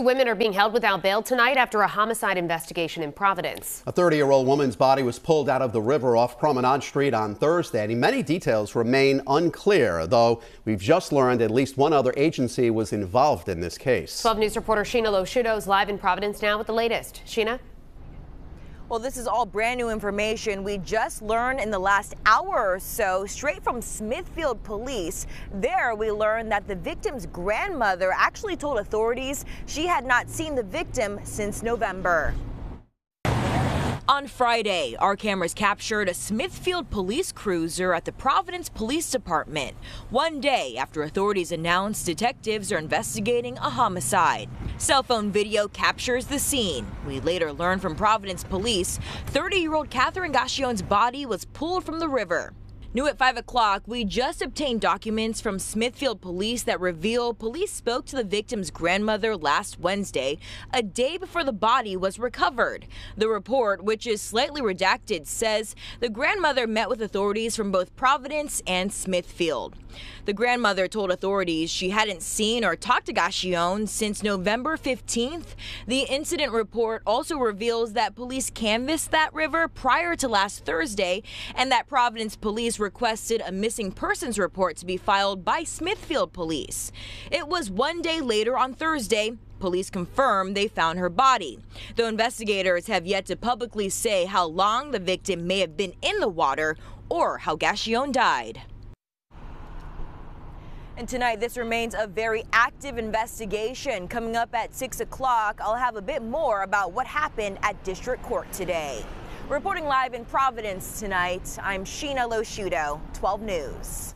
Two women are being held without bail tonight after a homicide investigation in Providence. A 30-year-old woman's body was pulled out of the river off Promenade Street on Thursday, and many details remain unclear, though we've just learned at least one other agency was involved in this case. 12 News reporter Shiina LoSciuto is live in Providence now with the latest. Shiina? Well, this is all brand new information we just learned in the last hour or so, straight from Smithfield police. There we learned that the victim's grandmother actually told authorities she had not seen the victim since November. On Friday, our cameras captured a Smithfield police cruiser at the Providence Police Department, one day after authorities announced detectives are investigating a homicide. Cell phone video captures the scene. We later learned from Providence police, 30-year-old Catherine Gashione's body was pulled from the river. New at 5 o'clock, we just obtained documents from Smithfield police that reveal police spoke to the victim's grandmother last Wednesday, a day before the body was recovered. The report, which is slightly redacted, says the grandmother met with authorities from both Providence and Smithfield. The grandmother told authorities she hadn't seen or talked to Gashione since November 15th. The incident report also reveals that police canvassed that river prior to last Thursday and that Providence police requested a missing persons report to be filed by Smithfield police. It was one day later on Thursday. Police confirmed they found her body, though investigators have yet to publicly say how long the victim may have been in the water or how Gashione died. And tonight, this remains a very active investigation. Coming up at 6 o'clock, I'll have a bit more about what happened at district court today. Reporting live in Providence tonight, I'm Shiina LoSciuto, 12 News.